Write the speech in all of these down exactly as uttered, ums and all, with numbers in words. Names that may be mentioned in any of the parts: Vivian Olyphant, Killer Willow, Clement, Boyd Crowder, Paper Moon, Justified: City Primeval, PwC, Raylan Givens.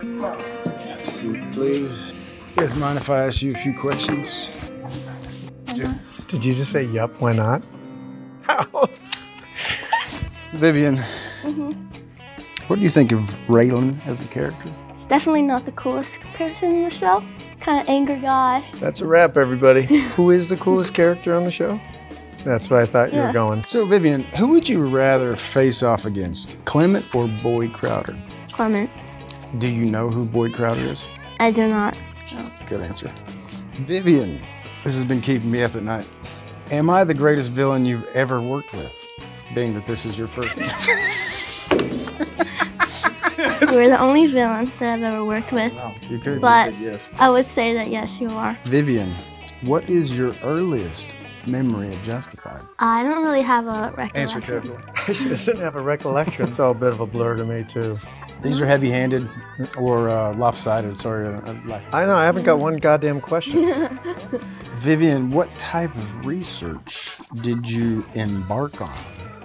Have a seat, please. You guys mind if I ask you a few questions? Did, did you just say, yup, why not? How? Vivian, mm-hmm. What do you think of Raylan as a character? It's definitely not the coolest person in the show. Kind of angry guy. That's a wrap, everybody. Who is the coolest character on the show? That's what I thought yeah. you were going. So, Vivian, who would you rather face off against, Clement or Boyd Crowder? Clement. Do you know who Boyd Crowder is? I do not. Oh, good answer. Vivian, this has been keeping me up at night. Am I the greatest villain you've ever worked with, being that this is your first? You are the only villain that I've ever worked with. Wow, you could have said yes. But I would say that yes, you are. Vivian, what is your earliest memory of Justified? I don't really have a recollection. Answer carefully. I shouldn't have a recollection. It's all a bit of a blur to me too. These are heavy-handed or uh, lopsided. Sorry, I, like I know I haven't got one goddamn question. Vivian, what type of research did you embark on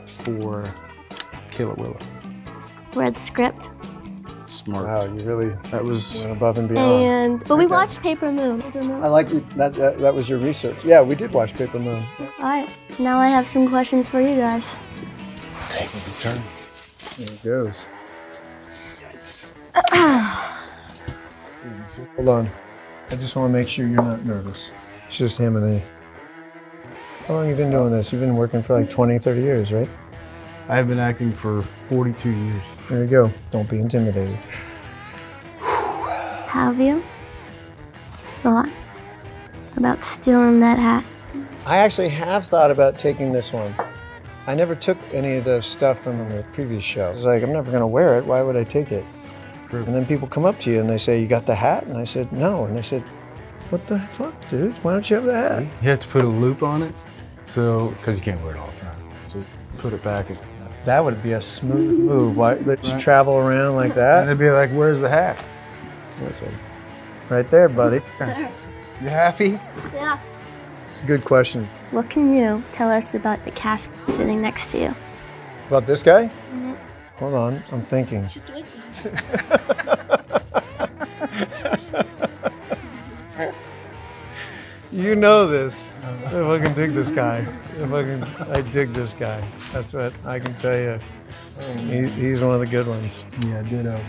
for Killer Willow? Read the script. Smart. Wow, you really that was went above and beyond. And but okay. we watched Paper Moon. Paper Moon. I like you, that, that. That was your research. Yeah, we did watch Paper Moon. All right, now I have some questions for you guys. Tables have turned. There it goes. Yikes. Hold on. I just want to make sure you're not nervous. It's just him and me. How long have you been doing this? You've been working for like twenty, thirty years, right? I have been acting for forty-two years. There you go. Don't be intimidated. Have you thought about stealing that hat? I actually have thought about taking this one. I never took any of the stuff from the previous show. I was like, I'm never going to wear it. Why would I take it? True. And then people come up to you and they say, you got the hat? And I said, no. And they said, what the fuck, dude? Why don't you have the hat? You have to put a loop on it, so because you can't wear it all the time. So put it back. That would be a smooth move. Why let you right. travel around like that? And they'd be like, where's the hat? Listen. Right there, buddy. There. You happy? Yeah. It's a good question. What can you tell us about the cast sitting next to you? About this guy? Mm-hmm. Hold on, I'm thinking. She's twitching. You know this. I fucking dig this guy. I fucking, I dig this guy. That's what I can tell you. He, he's one of the good ones. Yeah, ditto.